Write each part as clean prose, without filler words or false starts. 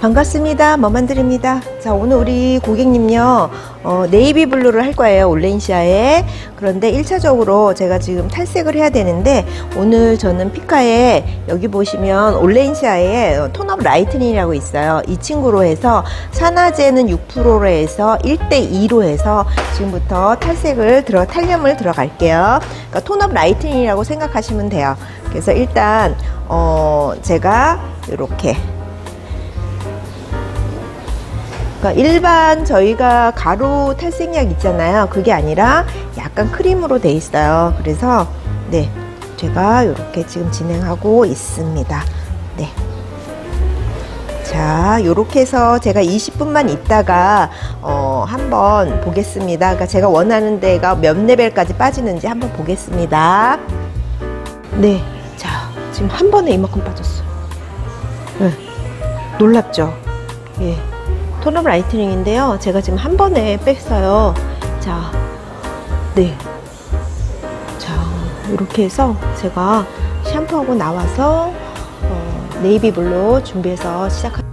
반갑습니다. 머만드립니다. 자, 오늘 우리 고객님요, 네이비 블루를 할 거예요. 올렌시아에. 그런데 1차적으로 제가 지금 탈색을 해야 되는데, 오늘 저는 피카에, 여기 보시면 올렌시아에 톤업 라이트닝이라고 있어요. 이 친구로 해서 산화제는 6%로 해서 1:2로 해서 지금부터 탈색을 탈염을 들어갈게요. 그러니까 톤업 라이트닝이라고 생각하시면 돼요. 그래서 일단 제가 이렇게, 그러니까 일반 저희가 가루 탈색약 있잖아요. 그게 아니라 약간 크림으로 돼 있어요. 그래서 네, 제가 이렇게 지금 진행하고 있습니다. 네. 자, 요렇게 해서 제가 20분만 있다가 한번 보겠습니다. 그러니까 제가 원하는 데가 몇 레벨까지 빠지는지 한번 보겠습니다. 네. 자, 지금 한 번에 이만큼 빠졌어요. 네. 놀랍죠? 예. 톤업 라이트닝인데요, 제가 지금 한 번에 뺐어요. 자, 네. 자, 이렇게 해서 제가 샴푸하고 나와서 네이비 블루 준비해서 시작합니다.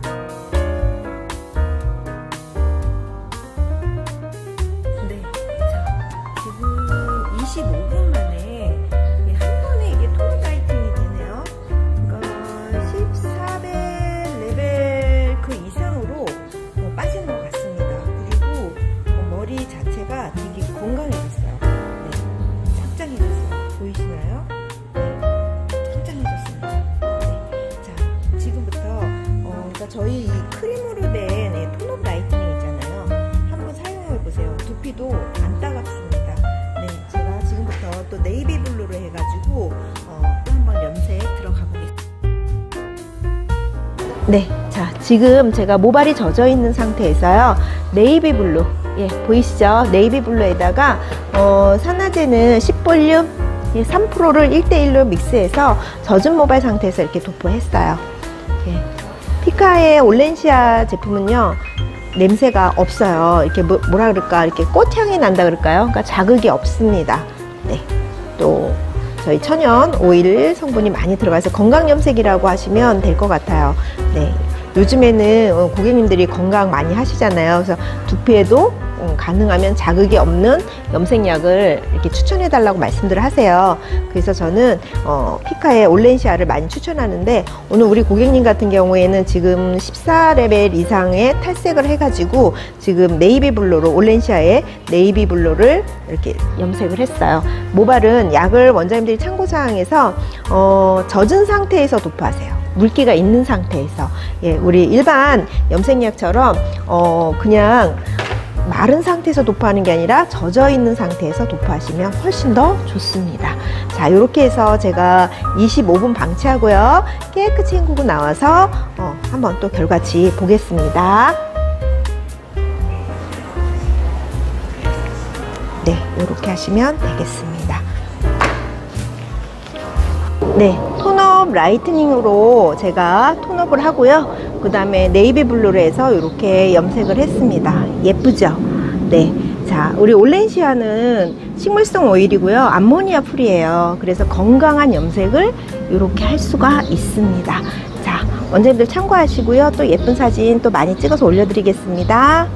네, 자, 지금 25분 만에 한 번에 이게 톤업 라이팅이 되네요. 그러니까 14배 레벨 그 이상으로 빠지는 것 같습니다. 그리고 머리 자체가 되게 건강해졌어요. 네, 삭장해졌어요. 보이시나요? 저희 이 크림으로 된 톤업 라이트닝 있잖아요. 한번 사용해보세요. 두피도 안 따갑습니다. 네, 제가 지금부터 또 네이비 블루로 해가지고 또 한번 염색 들어가 보겠습니다. 네, 자, 지금 제가 모발이 젖어있는 상태에서요, 네이비 블루, 예, 보이시죠? 네이비 블루에다가 산화제는 10볼륨 3%를 1:1로 믹스해서 젖은 모발 상태에서 이렇게 도포했어요. 예. 피카의 올렌시아 제품은요, 냄새가 없어요. 이렇게 뭐라 그럴까, 이렇게 꽃향이 난다 그럴까요? 그러니까 자극이 없습니다. 네. 또 저희 천연 오일 성분이 많이 들어가서 건강염색이라고 하시면 될 것 같아요. 네. 요즘에는 고객님들이 건강 많이 하시잖아요. 그래서 두피에도 가능하면 자극이 없는 염색약을 이렇게 추천해 달라고 말씀들을 하세요. 그래서 저는 피카의 올렌시아를 많이 추천하는데, 오늘 우리 고객님 같은 경우에는 지금 14레벨 이상의 탈색을 해가지고 지금 네이비 블루로, 올렌시아의 네이비 블루를 이렇게 염색을 했어요. 모발은 약을 원장님들이 참고사항에서 젖은 상태에서 도포하세요. 물기가 있는 상태에서. 예, 우리 일반 염색약처럼 그냥 마른 상태에서 도포하는 게 아니라 젖어 있는 상태에서 도포하시면 훨씬 더 좋습니다. 자, 이렇게 해서 제가 25분 방치하고요, 깨끗이 헹구고 나와서 한번 또 결과치 보겠습니다. 네, 이렇게 하시면 되겠습니다. 네, 톤업 라이트닝으로 제가 톤업을 하고요, 그 다음에 네이비 블루로 해서 이렇게 염색을 했습니다. 예쁘죠? 네. 자, 우리 올렌시아는 식물성 오일이고요, 암모니아 프리예요. 그래서 건강한 염색을 이렇게 할 수가 있습니다. 자, 원장님들 참고하시고요, 또 예쁜 사진 또 많이 찍어서 올려드리겠습니다.